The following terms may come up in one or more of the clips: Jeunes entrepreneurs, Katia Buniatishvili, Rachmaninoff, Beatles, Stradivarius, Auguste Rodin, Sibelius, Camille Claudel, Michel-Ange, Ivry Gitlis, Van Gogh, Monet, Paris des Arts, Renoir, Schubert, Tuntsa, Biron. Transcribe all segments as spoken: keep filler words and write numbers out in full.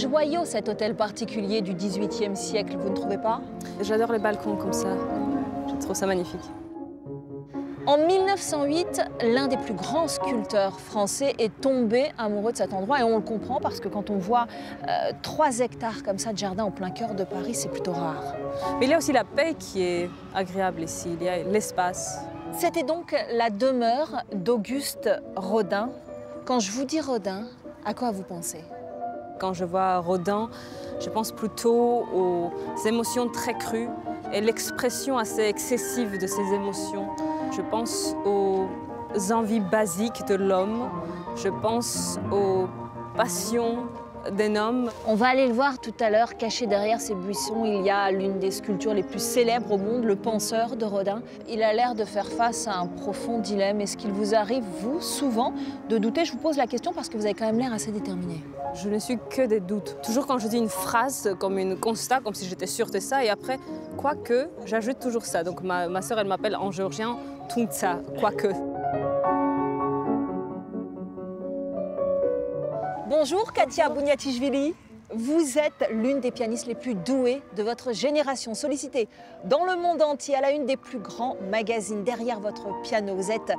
joyau, cet hôtel particulier du dix-huitième siècle, vous ne trouvez pas? J'adore les balcons comme ça, je trouve ça magnifique. En mille neuf cent huit, l'un des plus grands sculpteurs français est tombé amoureux de cet endroit et on le comprend parce que quand on voit euh, trois hectares comme ça de jardin en plein cœur de Paris, c'est plutôt rare. Mais il y a aussi la paix qui est agréable ici, il y a l'espace. C'était donc la demeure d'Auguste Rodin. Quand je vous dis Rodin, à quoi vous pensez? Quand je vois Rodin, je pense plutôt aux émotions très crues et l'expression assez excessive de ces émotions. Je pense aux envies basiques de l'homme, je pense aux passions d'un homme. On va aller le voir tout à l'heure, caché derrière ces buissons, il y a l'une des sculptures les plus célèbres au monde, le penseur de Rodin. Il a l'air de faire face à un profond dilemme. Est-ce qu'il vous arrive, vous, souvent, de douter? Je vous pose la question parce que vous avez quand même l'air assez déterminé. Je ne suis que des doutes. Toujours quand je dis une phrase, comme un constat, comme si j'étais sûre de ça, et après, quoique, j'ajoute toujours ça. Donc ma, ma sœur, elle m'appelle en géorgien, Tuntsa, quoique. Bonjour Katia Buniatishvili, vous êtes l'une des pianistes les plus douées de votre génération, sollicitée dans le monde entier à la une des plus grands magazines. Derrière votre piano, vous êtes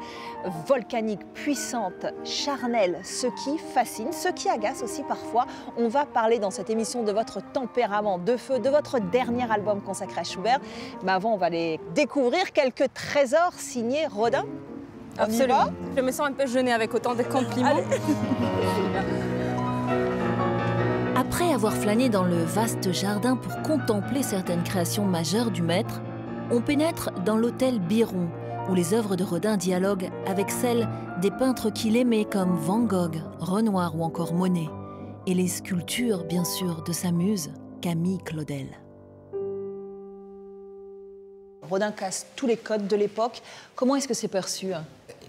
volcanique, puissante, charnelle, ce qui fascine, ce qui agace aussi parfois. On va parler dans cette émission de votre tempérament de feu, de votre dernier album consacré à Schubert. Mais avant, on va aller découvrir quelques trésors signés Rodin. Absolument. Je me sens un peu gênée avec autant de compliments. Après avoir flâné dans le vaste jardin pour contempler certaines créations majeures du maître, on pénètre dans l'hôtel Biron, où les œuvres de Rodin dialoguent avec celles des peintres qu'il aimait comme Van Gogh, Renoir ou encore Monet, et les sculptures, bien sûr, de sa muse, Camille Claudel. Rodin casse tous les codes de l'époque. Comment est-ce que c'est perçu?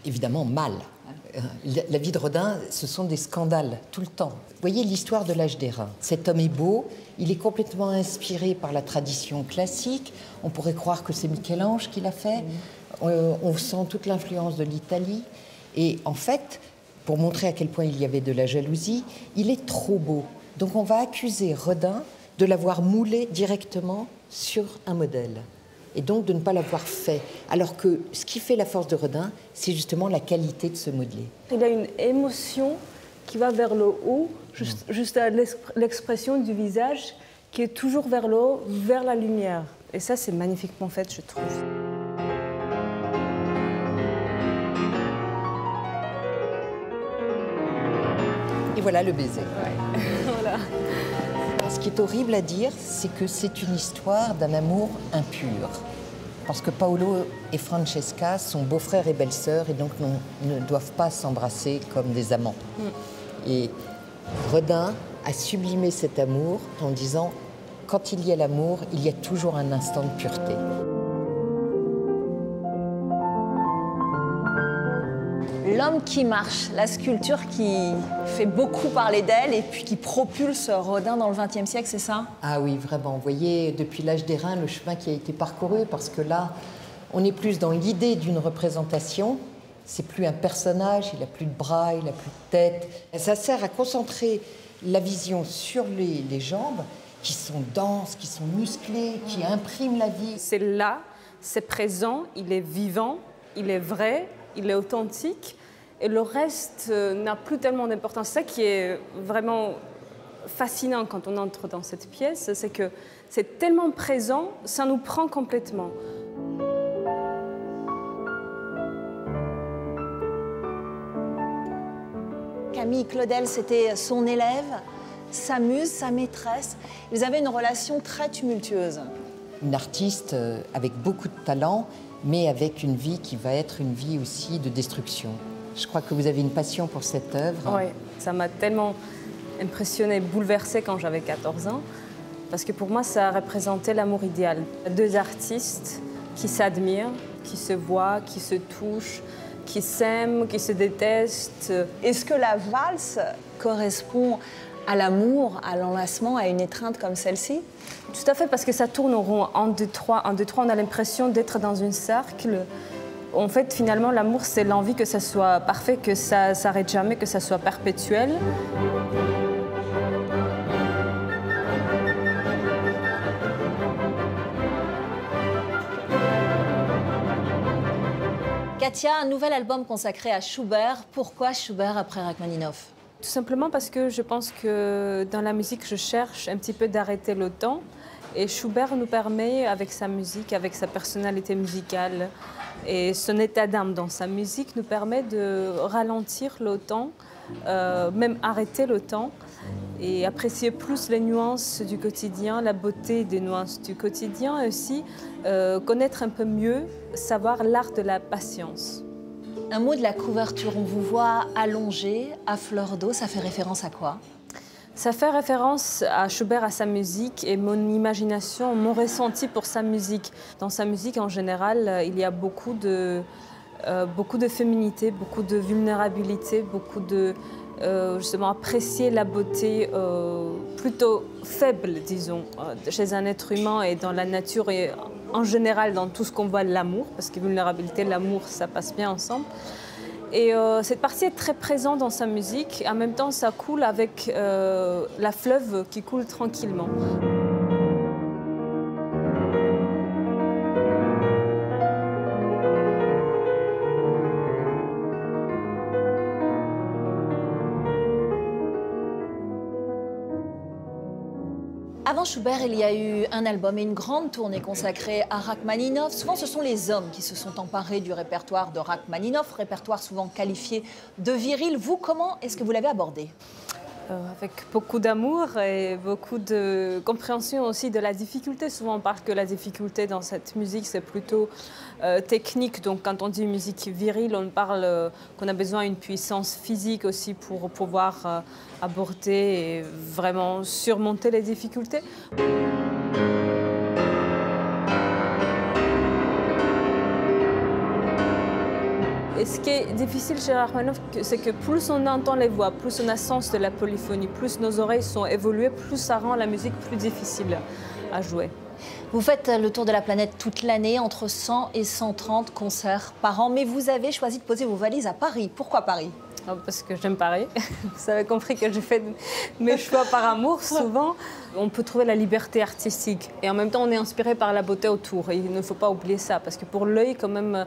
Évidemment, mal. La vie de Rodin, ce sont des scandales, tout le temps. Vous voyez l'histoire de l'âge des reins. Cet homme est beau, il est complètement inspiré par la tradition classique. On pourrait croire que c'est Michel-Ange qui l'a fait. Mmh. On, on sent toute l'influence de l'Italie. Et en fait, pour montrer à quel point il y avait de la jalousie, il est trop beau. Donc on va accuser Rodin de l'avoir moulé directement sur un modèle. Et donc de ne pas l'avoir fait. Alors que ce qui fait la force de Rodin, c'est justement la qualité de ce modelé. Il y a une émotion qui va vers le haut, juste, juste à l'expression du visage qui est toujours vers le haut, vers la lumière. Et ça, c'est magnifiquement fait, je trouve. Et voilà le baiser. Ouais. Voilà. Ce qui est horrible à dire, c'est que c'est une histoire d'un amour impur. Parce que Paolo et Francesca sont beaux-frères et belles-sœurs et donc ne doivent pas s'embrasser comme des amants. Mm. Et Rodin a sublimé cet amour en disant « Quand il y a l'amour, il y a toujours un instant de pureté ». L'homme qui marche, la sculpture qui fait beaucoup parler d'elle et puis qui propulse Rodin dans le vingtième siècle, c'est ça? Ah oui, vraiment. Vous voyez, depuis l'âge des reins, le chemin qui a été parcouru, parce que là, on est plus dans l'idée d'une représentation. C'est plus un personnage, il n'a plus de bras, il n'a plus de tête. Ça sert à concentrer la vision sur les, les jambes, qui sont denses, qui sont musclées, qui mmh. impriment la vie. C'est là, c'est présent, il est vivant, il est vrai, il est authentique. Et le reste euh, n'a plus tellement d'importance. Ça qui est vraiment fascinant quand on entre dans cette pièce, c'est que c'est tellement présent, ça nous prend complètement. Camille Claudel, c'était son élève, sa muse, sa maîtresse. Ils avaient une relation très tumultueuse. Une artiste avec beaucoup de talent, mais avec une vie qui va être une vie aussi de destruction. Je crois que vous avez une passion pour cette œuvre. Oui, ça m'a tellement impressionnée, bouleversée quand j'avais quatorze ans, parce que pour moi, ça représentait l'amour idéal. Deux artistes qui s'admirent, qui se voient, qui se touchent, qui s'aiment, qui se détestent. Est-ce que la valse correspond à l'amour, à l'enlacement, à une étreinte comme celle-ci? Tout à fait, parce que ça tourne au rond. En deux, trois, en deux, trois, on a l'impression d'être dans un cercle. En fait, finalement, l'amour, c'est l'envie que ça soit parfait, que ça s'arrête jamais, que ça soit perpétuel. Katia, un nouvel album consacré à Schubert. Pourquoi Schubert après Rachmaninoff? Tout simplement parce que je pense que dans la musique, je cherche un petit peu d'arrêter le temps. Et Schubert nous permet, avec sa musique, avec sa personnalité musicale et son état d'âme dans sa musique, nous permet de ralentir le temps, euh, même arrêter le temps et apprécier plus les nuances du quotidien, la beauté des nuances du quotidien et aussi euh, connaître un peu mieux, savoir l'art de la patience. Un mot de la couverture, on vous voit allongé, à fleur d'eau, ça fait référence à quoi ? Ça fait référence à Schubert, à sa musique et mon imagination, mon ressenti pour sa musique. Dans sa musique, en général, il y a beaucoup de, euh, beaucoup de féminité, beaucoup de vulnérabilité, beaucoup de, euh, justement, apprécier la beauté euh, plutôt faible, disons, chez un être humain et dans la nature et en général dans tout ce qu'on voit, l'amour, parce que vulnérabilité, l'amour, ça passe bien ensemble. Et euh, cette partie est très présente dans sa musique. En même temps, ça coule avec euh, la fleuve qui coule tranquillement. Avant Schubert, il y a eu un album et une grande tournée consacrée à Rachmaninoff. Souvent, ce sont les hommes qui se sont emparés du répertoire de Rachmaninoff, répertoire souvent qualifié de viril. Vous, comment est-ce que vous l'avez abordé ? euh, Avec beaucoup d'amour et beaucoup de compréhension aussi de la difficulté. Souvent, on parle que la difficulté dans cette musique, c'est plutôt euh, technique. Donc, quand on dit musique virile, on parle euh, qu'on a besoin d'une puissance physique aussi pour pouvoir... Euh, aborder et vraiment surmonter les difficultés. Et ce qui est difficile chez Rachmaninoff, c'est que plus on entend les voix, plus on a sens de la polyphonie, plus nos oreilles sont évoluées, plus ça rend la musique plus difficile à jouer. Vous faites le tour de la planète toute l'année, entre cent et cent trente concerts par an, mais vous avez choisi de poser vos valises à Paris. Pourquoi Paris ? Parce que j'aime Paris. Vous avez compris que je fais mes choix par amour, souvent. On peut trouver la liberté artistique. Et en même temps, on est inspiré par la beauté autour. Et il ne faut pas oublier ça. Parce que pour l'œil, quand même,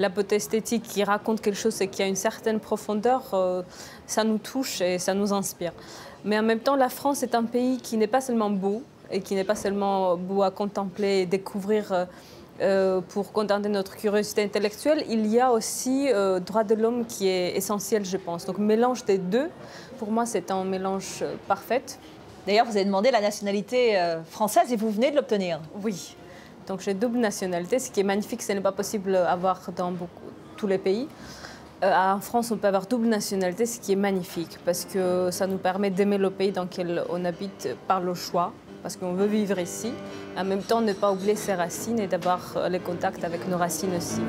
la beauté esthétique qui raconte quelque chose et qui a une certaine profondeur, ça nous touche et ça nous inspire. Mais en même temps, la France est un pays qui n'est pas seulement beau, et qui n'est pas seulement beau à contempler et découvrir... Euh, pour contenter notre curiosité intellectuelle, il y a aussi euh, droit de l'homme qui est essentiel, je pense. Donc, mélange des deux, pour moi, c'est un mélange euh, parfait. D'ailleurs, vous avez demandé la nationalité euh, française et vous venez de l'obtenir. Oui. Donc, j'ai double nationalité, ce qui est magnifique, ce n'est pas possible d'avoir dans beaucoup, tous les pays. Euh, en France, on peut avoir double nationalité, ce qui est magnifique, parce que ça nous permet d'aimer le pays dans lequel on habite par le choix. Parce qu'on veut vivre ici, en même temps ne pas oublier ses racines et d'avoir les contacts avec nos racines aussi.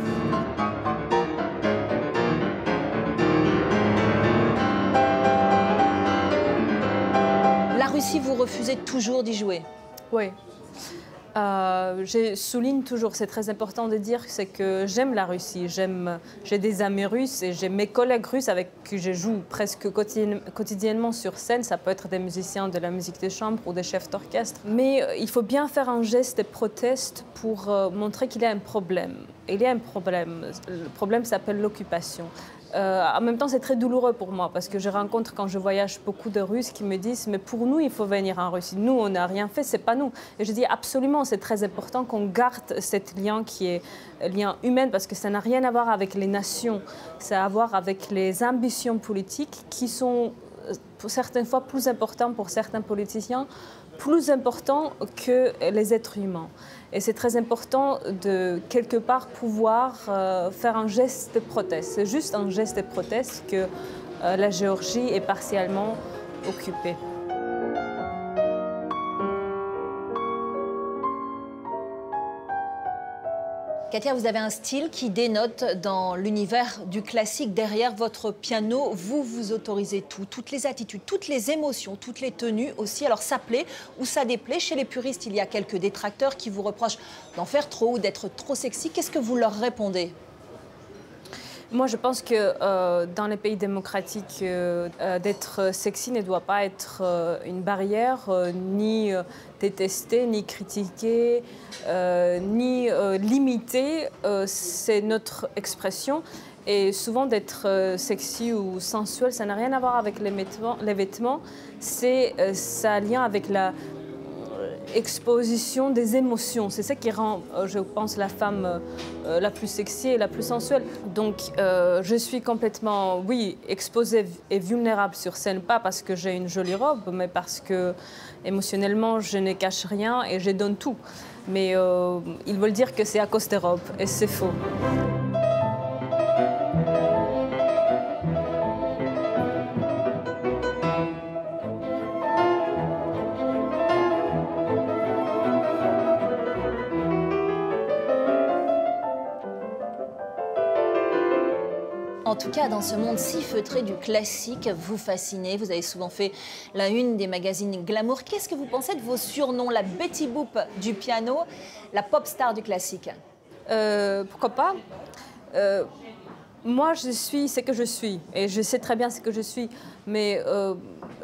La Russie, vous refusez toujours d'y jouer? Oui. Euh, je souligne toujours, c'est très important de dire, c'est que j'aime la Russie, j'ai des amis russes et j'ai mes collègues russes avec qui je joue presque quotidiennement sur scène. Ça peut être des musiciens de la musique de chambre ou des chefs d'orchestre. Mais il faut bien faire un geste de proteste pour euh, montrer qu'il y a un problème. Il y a un problème. Le problème s'appelle l'occupation. Euh, en même temps, c'est très douloureux pour moi parce que je rencontre quand je voyage beaucoup de Russes qui me disent « mais pour nous, il faut venir en Russie. Nous, on n'a rien fait, c'est pas nous. » Et je dis absolument, c'est très important qu'on garde ce lien qui est lien humain parce que ça n'a rien à voir avec les nations, ça a à voir avec les ambitions politiques qui sont certaines fois plus importantes pour certains politiciens, plus importantes que les êtres humains. Et c'est très important de, quelque part, pouvoir euh, faire un geste de proteste. C'est juste un geste de proteste que euh, la Géorgie est partiellement occupée. Katia, vous avez un style qui dénote dans l'univers du classique. Derrière votre piano, vous vous autorisez tout, toutes les attitudes, toutes les émotions, toutes les tenues aussi. Alors ça plaît ou ça déplaît. Chez les puristes, il y a quelques détracteurs qui vous reprochent d'en faire trop ou d'être trop sexy. Qu'est-ce que vous leur répondez ? Moi, je pense que euh, dans les pays démocratiques, euh, euh, d'être sexy ne doit pas être euh, une barrière, euh, ni euh, détester, ni critiquer, euh, ni euh, limiter. Euh, c'est notre expression. Et souvent, d'être euh, sexy ou sensuel, ça n'a rien à voir avec les vêtements. Les vêtements, c'est euh, ça a lien avec la exposition des émotions. C'est ça qui rend, je pense, la femme euh, la plus sexy et la plus sensuelle. Donc, euh, je suis complètement, oui, exposée et vulnérable sur scène, pas parce que j'ai une jolie robe, mais parce que, émotionnellement, je ne cache rien et je donne tout. Mais euh, ils veulent dire que c'est à cause des robes, et c'est faux. En tout cas, dans ce monde si feutré du classique, vous fascinez. Vous avez souvent fait la une des magazines glamour. Qu'est-ce que vous pensez de vos surnoms? La Betty Boop du piano, la pop star du classique. euh, Pourquoi pas euh, Moi, je suis ce que je suis. Et je sais très bien ce que je suis. Mais euh,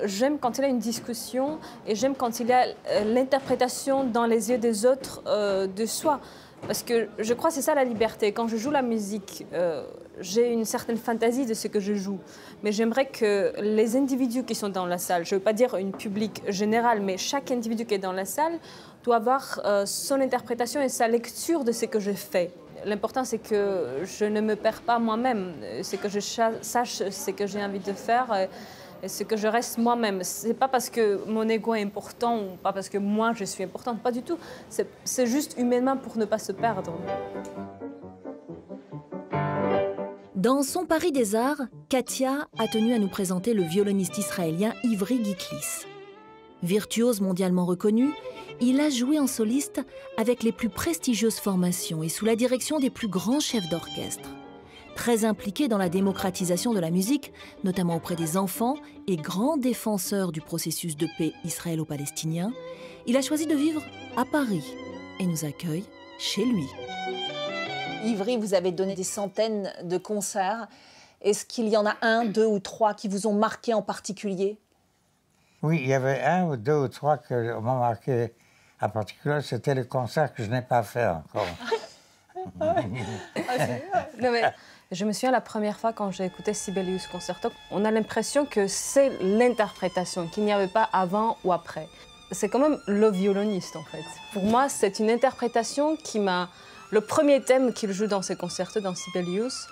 j'aime quand il y a une discussion et j'aime quand il y a l'interprétation dans les yeux des autres euh, de soi. Parce que je crois que c'est ça la liberté. Quand je joue la musique, euh, j'ai une certaine fantaisie de ce que je joue. Mais j'aimerais que les individus qui sont dans la salle, je ne veux pas dire une public général, mais chaque individu qui est dans la salle doit avoir euh, son interprétation et sa lecture de ce que je fais. L'important, c'est que je ne me perds pas moi-même, c'est que je sache ce que j'ai envie de faire. Et... Et ce que je reste moi-même, c'est pas parce que mon ego est important ou pas parce que moi je suis importante, pas du tout. C'est juste humainement pour ne pas se perdre. Dans son Paris des Arts, Katia a tenu à nous présenter le violoniste israélien Ivry Gitlis. Virtuose mondialement reconnu, il a joué en soliste avec les plus prestigieuses formations et sous la direction des plus grands chefs d'orchestre. Très impliqué dans la démocratisation de la musique, notamment auprès des enfants et grand défenseur du processus de paix israélo-palestinien, il a choisi de vivre à Paris et nous accueille chez lui. Ivry, vous avez donné des centaines de concerts. Est-ce qu'il y en a un, deux ou trois qui vous ont marqué en particulier? Oui, il y avait un ou deux ou trois qui m'ont marqué en particulier. C'était le concert que je n'ai pas fait encore. Non, mais je me souviens la première fois quand j'ai écouté Sibelius Concerto, on a l'impression que c'est l'interprétation, qu'il n'y avait pas avant ou après. C'est quand même le violoniste en fait. Pour moi, c'est une interprétation qui m'a... Le premier thème qu'il joue dans ses concertos, dans Sibelius,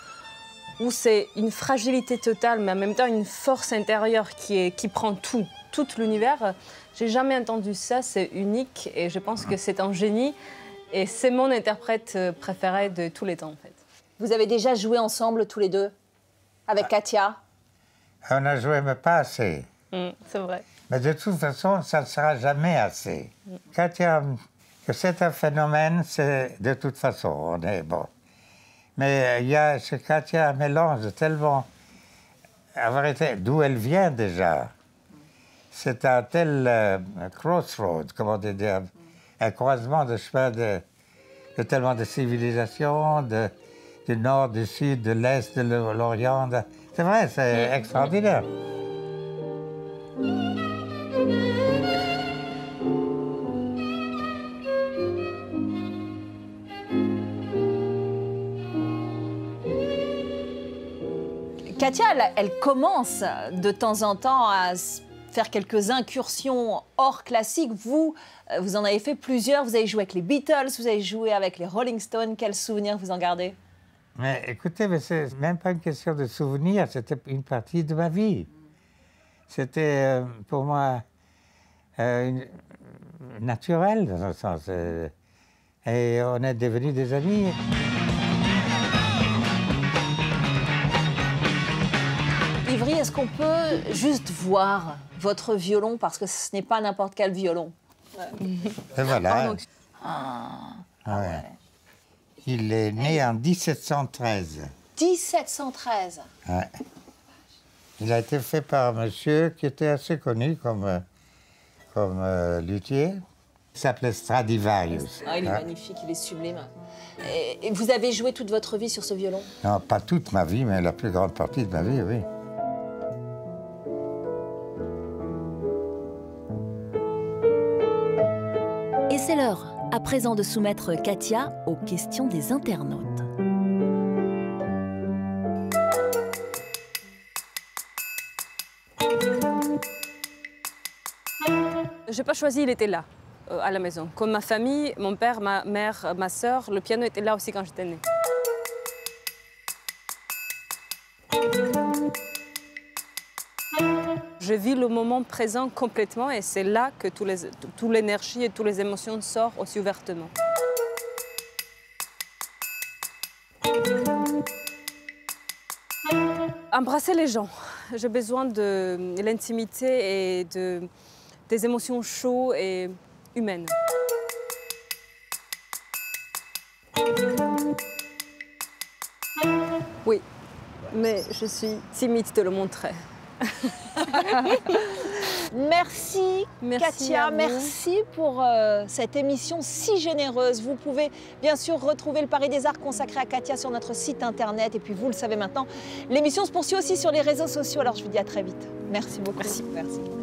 où c'est une fragilité totale, mais en même temps une force intérieure qui, est, qui prend tout, tout l'univers. J'ai jamais entendu ça, c'est unique et je pense que c'est un génie. Et c'est mon interprète préféré de tous les temps, en fait. Vous avez déjà joué ensemble, tous les deux, avec Katia? On a joué, mais pas assez. Mmh, c'est vrai. Mais de toute façon, ça ne sera jamais assez. Mmh. Katia, que c'est un phénomène, c'est de toute façon, on est bon. Mais il y a chez Katia un mélange tellement... En vérité, d'où elle vient déjà. C'est un tel euh, crossroad, comment dire, un croisement de chemin de, de tellement de civilisations, de, du nord, du sud, de l'est, de l'orient. C'est vrai, c'est extraordinaire. Katia, elle, elle commence de temps en temps à... faire quelques incursions hors classique. Vous, vous en avez fait plusieurs. Vous avez joué avec les Beatles, vous avez joué avec les Rolling Stones. Quels souvenirs vous en gardez? Mais écoutez, mais c'est même pas une question de souvenirs. C'était une partie de ma vie. C'était euh, pour moi euh, une... naturel, dans un sens. Euh, et on est devenus des amis. Ivry, est-ce qu'on peut juste voir votre violon, parce que ce n'est pas n'importe quel violon? Et voilà. Ah, ah ouais. Ouais. Il est né Et... en mille sept cent treize. mille sept cent treize? Ouais. Il a été fait par un monsieur qui était assez connu comme, comme euh, luthier. Il s'appelait Stradivarius. Ah, il est ouais. magnifique, il est sublime. Et vous avez joué toute votre vie sur ce violon? Non, pas toute ma vie, mais la plus grande partie de ma vie, oui. Et c'est l'heure, à présent, de soumettre Katia aux questions des internautes. Je n'ai pas choisi, il était là, euh, à la maison. Comme ma famille, mon père, ma mère, ma sœur, le piano était là aussi quand j'étais née. Je vis le moment présent complètement et c'est là que toute l'énergie et toutes les émotions sortent aussi ouvertement. Embrasser les gens. J'ai besoin de l'intimité et de... des émotions chaudes et humaines. Oui, mais je suis timide de le montrer. Merci, merci Katia, merci pour euh, cette émission si généreuse. Vous pouvez bien sûr retrouver le Paris des Arts consacré à Katia sur notre site internet. Et puis vous le savez maintenant, l'émission se poursuit aussi sur les réseaux sociaux. Alors je vous dis à très vite. Merci beaucoup. Merci. Merci.